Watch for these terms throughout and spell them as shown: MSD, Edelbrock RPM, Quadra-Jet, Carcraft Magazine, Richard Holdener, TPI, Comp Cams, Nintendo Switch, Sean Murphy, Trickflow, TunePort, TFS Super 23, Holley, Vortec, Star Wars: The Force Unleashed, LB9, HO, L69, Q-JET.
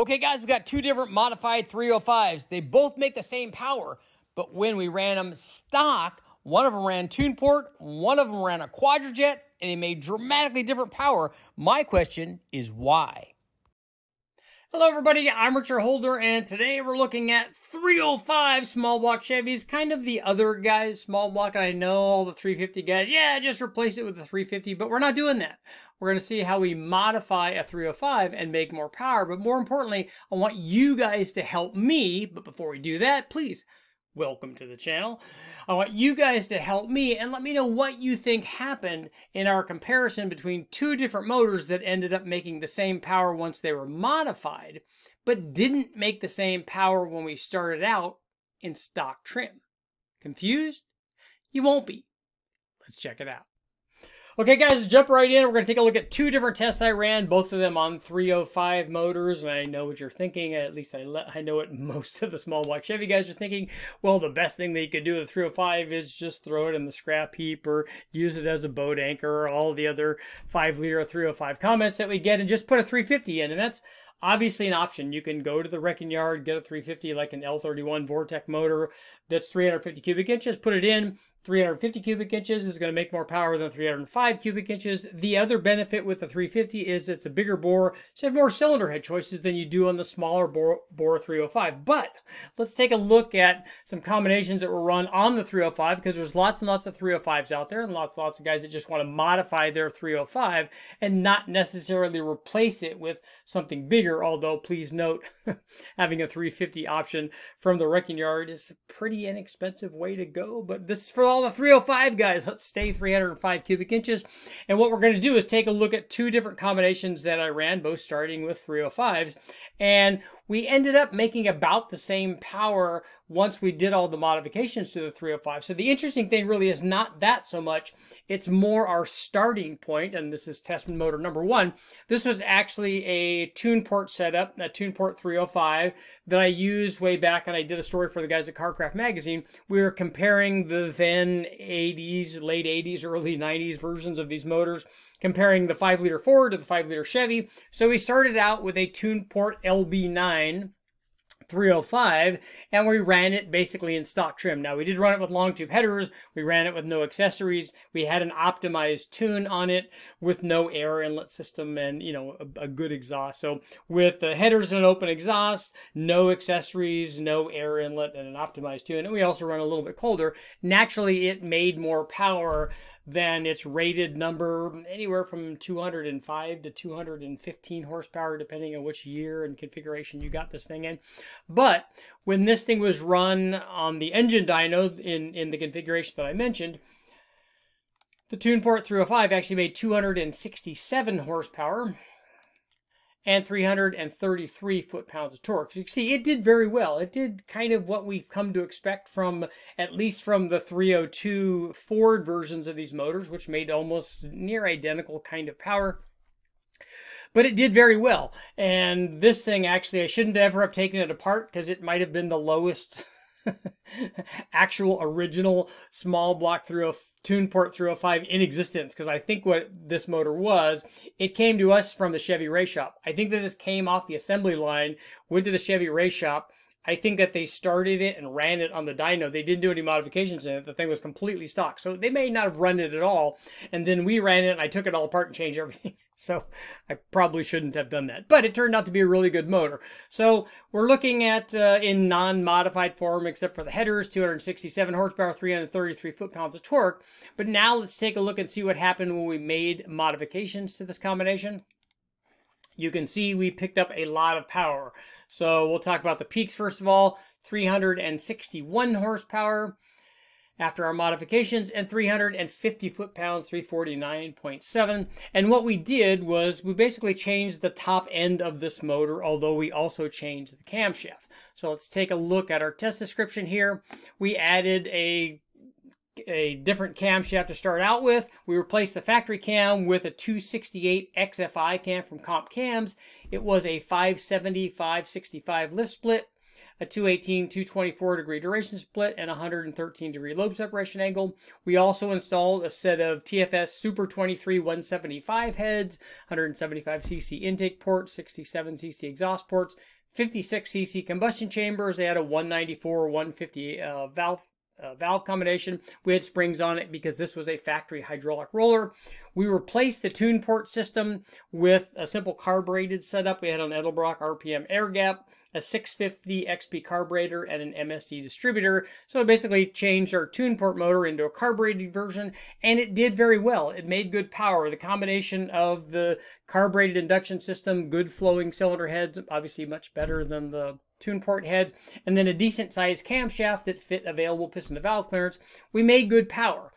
Okay guys, we got two different modified 305s. They both make the same power, but when we ran them stock, one of them ran TunePort, one of them ran a Quadra-Jet, and they made dramatically different power. My question is why? Hello everybody, I'm Richard Holdener, and today we're looking at 305 small block Chevys, kind of the other guys small block. I know all the 350 guys, yeah, just replace it with the 350, but we're not doing that. We're going to see how we modify a 305 and make more power, but more importantly, I want you guys to help me. But before we do that, please, welcome to the channel. I want you guys to help me and let me know what you think happened in our comparison between two different motors that ended up making the same power once they were modified, but didn't make the same power when we started out in stock trim. Confused? You won't be. Let's check it out. Okay guys, let's jump right in. We're going to take a look at two different tests I ran, both of them on 305 motors, and I know what you're thinking, at least I know what most of the small block Chevy guys are thinking. Well, the best thing that you could do with a 305 is just throw it in the scrap heap or use it as a boat anchor or all the other 5-liter 305 comments that we get and just put a 350 in, and that's obviously an option. You can go to the wrecking yard, get a 350 like an L31 Vortec motor that's 350 cubic inches, put it in. 350 cubic inches is going to make more power than 305 cubic inches. The other benefit with the 350 is it's a bigger bore, so you have more cylinder head choices than you do on the smaller bore 305. But let's take a look at some combinations that were run on the 305, because there's lots and lots of 305s out there and lots of guys that just want to modify their 305 and not necessarily replace it with something bigger, although please note having a 350 option from the wrecking yard is a pretty inexpensive way to go. But this is for all the 305 guys. Let's stay 305 cubic inches, and what we're going to do is take a look at two different combinations that I ran, both starting with 305s, and we ended up making about the same power once we did all the modifications to the 305. So the interesting thing really is not that so much, it's more our starting point, and this is test motor number one. This was actually a TunePort setup, a TunePort 305 that I used way back, and I did a story for the guys at Carcraft Magazine. We were comparing the then 80s, late 80s, early 90s versions of these motors, comparing the 5-liter Ford to the 5-liter Chevy. So we started out with a TunePort LB9 305, and we ran it basically in stock trim. Now, we did run it with long tube headers, we ran it with no accessories, we had an optimized tune on it with no air inlet system and, you know, a good exhaust. So with the headers and an open exhaust, no accessories, no air inlet, and an optimized tune, and we also run a little bit colder. Naturally, it made more power than its rated number, anywhere from 205 to 215 horsepower, depending on which year and configuration you got this thing in. But when this thing was run on the engine dyno in the configuration that I mentioned, the TunePort 305 actually made 267 horsepower and 333 foot-pounds of torque. So you can see it did very well. It did kind of what we've come to expect from, at least from the 302 Ford versions of these motors, which made almost near identical kind of power. But it did very well, and this thing actually, I shouldn't ever have taken it apart because it might have been the lowest actual original small block TunePort 305 in existence, because I think what this motor was, it came to us from the Chevy Ray Shop. I think that this came off the assembly line, went to the Chevy Ray Shop. I think that they started it and ran it on the dyno. They didn't do any modifications in it. The thing was completely stock. So they may not have run it at all. And then we ran it and I took it all apart and changed everything. So I probably shouldn't have done that. But it turned out to be a really good motor. So we're looking at, in non-modified form, except for the headers, 267 horsepower, 333 foot-pounds of torque. But now let's take a look and see what happened when we made modifications to this combination. You can see we picked up a lot of power. So we'll talk about the peaks first of all. 361 horsepower after our modifications, and 350 foot-pounds, 349.7. And what we did was we basically changed the top end of this motor, although we also changed the camshaft. So let's take a look at our test description here. We added a different camshaft to start out with. We replaced the factory cam with a 268 XFI cam from Comp Cams. It was a 570/565 lift split. a 218, 224 degree duration split, and 113 degree lobe separation angle. We also installed a set of TFS Super 23 175 heads, 175cc intake ports, 67cc exhaust ports, 56cc combustion chambers. They had a 194, 150 valve combination. We had springs on it because this was a factory hydraulic roller. We replaced the tune port system with a simple carbureted setup. We had an Edelbrock RPM air gap, a 650 XP carburetor, and an MSD distributor. So it basically changed our tune port motor into a carbureted version, and it did very well. It made good power. The combination of the carbureted induction system, good flowing cylinder heads, obviously much better than the tune port heads, and then a decent sized camshaft that fit available piston to valve clearance. We made good power.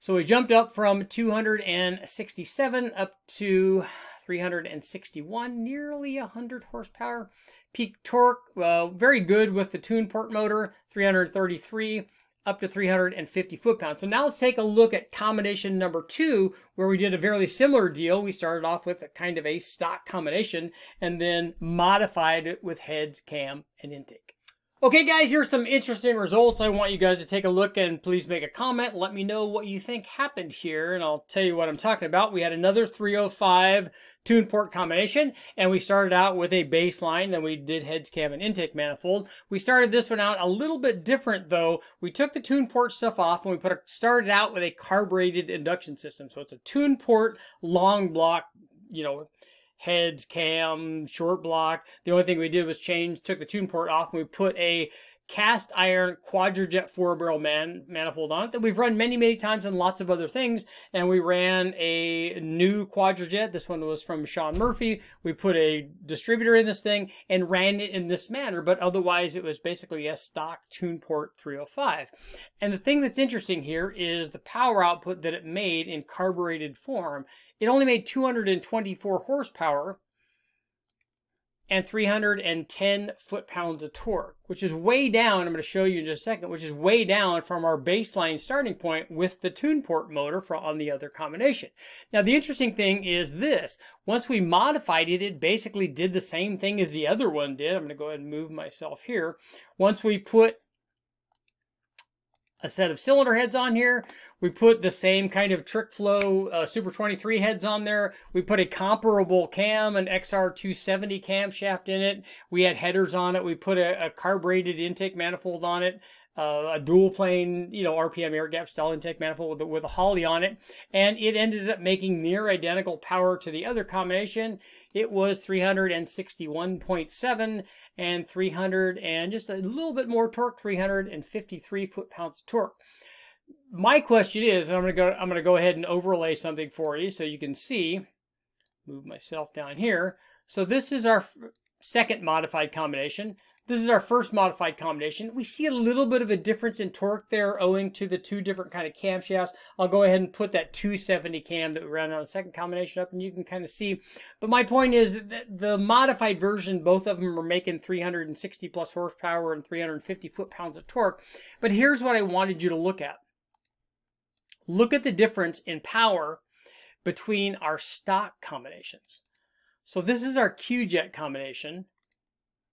So we jumped up from 267 up to 361, nearly 100 horsepower. Peak torque, very good with the tune port motor, 333 up to 350 foot-pounds. So now let's take a look at combination number 2, where we did a very similar deal. We started off with a kind of a stock combination and then modified it with heads, cam, and intake. Okay guys, here's some interesting results. I want you guys to take a look and please make a comment. Let me know what you think happened here and I'll tell you what I'm talking about. We had another 305 tune port combination and we started out with a baseline, then we did heads, cam, and intake manifold. We started this one out a little bit different though. We took the tune port stuff off and we started out with a carbureted induction system. So it's a tune port, long block, you know, heads, cam, short block. The only thing we did was took the tune port off, and we put a cast iron Q-JET 4-barrel manifold on it that we've run many, many times in lots of other things. And we ran a new Q-JET. This one was from Sean Murphy. We put a distributor in this thing and ran it in this manner, but otherwise it was basically a stock tune port 305. And the thing that's interesting here is the power output that it made in carbureted form. It only made 224 horsepower and 310 foot-pounds of torque, which is way down. I'm going to show you in just a second, which is way down from our baseline starting point with the tune port motor on the other combination. Now, the interesting thing is this. Once we modified it, it basically did the same thing as the other one did. I'm going to go ahead and move myself here. Once we put a set of cylinder heads on here, we put the same kind of Trickflow Super 23 heads on there. We put a comparable cam, an XR270 camshaft in it. We had headers on it. We put a carbureted intake manifold on it, a dual plane, you know, RPM air gap style intake manifold with a Holley on it. And it ended up making near identical power to the other combination. It was 361.7 and 300 and just a little bit more torque, 353 foot-pounds of torque. My question is, and I'm going to go ahead and overlay something for you so you can see, move myself down here. So this is our second modified combination. This is our first modified combination. We see a little bit of a difference in torque there owing to the two different kind of camshafts. I'll go ahead and put that 270 cam that we ran on the second combination up and you can kind of see. But my point is that the modified version, both of them are making 360 plus horsepower and 350 foot-pounds of torque. But here's what I wanted you to look at. Look at the difference in power between our stock combinations. So this is our Q-JET combination,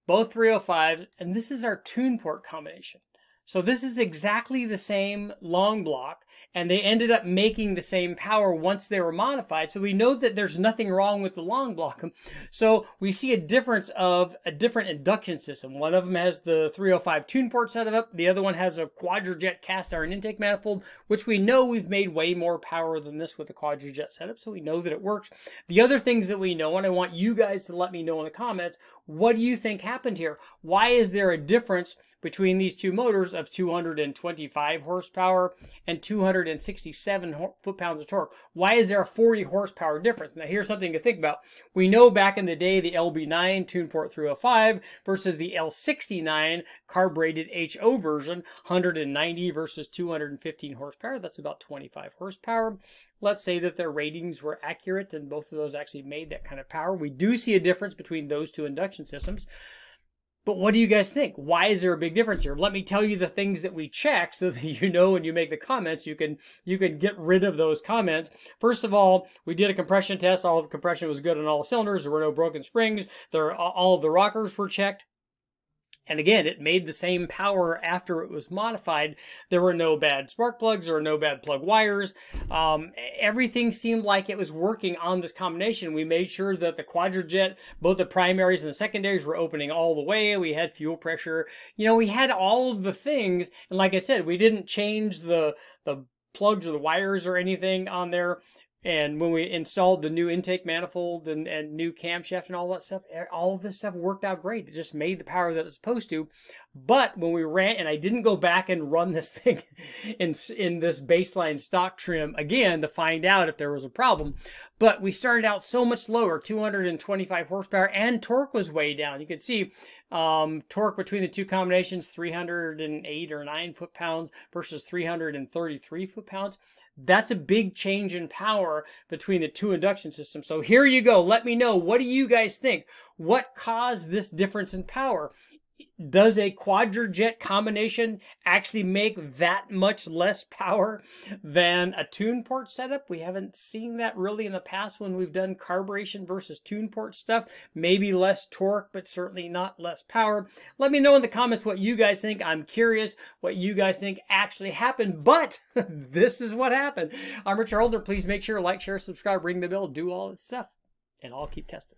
both 305s, and this is our tune port combination. So this is exactly the same long block, and they ended up making the same power once they were modified. So we know that there's nothing wrong with the long block. So we see a difference of a different induction system. One of them has the 305 tune port set up. The other one has a Q-JET cast iron intake manifold, which we know we've made way more power than this with the Q-JET setup. So we know that it works. The other things that we know, and I want you guys to let me know in the comments, what do you think happened here? Why is there a difference between these two motors of 225 horsepower and 267 foot-pounds of torque? Why is there a 40 horsepower difference? Now, here's something to think about. We know back in the day the LB9 tune port 305 versus the L69 carbureted HO version, 190 versus 215 horsepower. That's about 25 horsepower. Let's say that their ratings were accurate and both of those actually made that kind of power. We do see a difference between those two induction systems. But what do you guys think? Why is there a big difference here? Let me tell you the things that we check so that you know when you make the comments, you can get rid of those comments. First of all, we did a compression test. All of the compression was good on all cylinders. There were no broken springs. All of the rockers were checked. And again, it made the same power after it was modified. There were no bad spark plugs or no bad plug wires. Everything seemed like it was working on this combination. We made sure that the Quadra-Jet, both the primaries and the secondaries, were opening all the way. We had fuel pressure. You know, we had all of the things. And like I said, we didn't change the plugs or the wires or anything on there. And when we installed the new intake manifold and new camshaft and all that stuff, all of this stuff worked out great. It just made the power that it's supposed to. But when we ran, and I didn't go back and run this thing in this baseline stock trim again to find out if there was a problem, but we started out so much lower, 225 horsepower, and torque was way down. You can see torque between the two combinations, 308 or 9 foot-pounds versus 333 foot-pounds. That's a big change in power between the two induction systems. So here you go. Let me know. What do you guys think? What caused this difference in power? Does a Quadra-Jet combination actually make that much less power than a tune port setup? We haven't seen that really in the past when we've done carburation versus tune port stuff. Maybe less torque, but certainly not less power. Let me know in the comments what you guys think. I'm curious what you guys think actually happened, but this is what happened. I'm Richard Holdener. Please make sure to like, share, subscribe, ring the bell, do all that stuff, and I'll keep testing.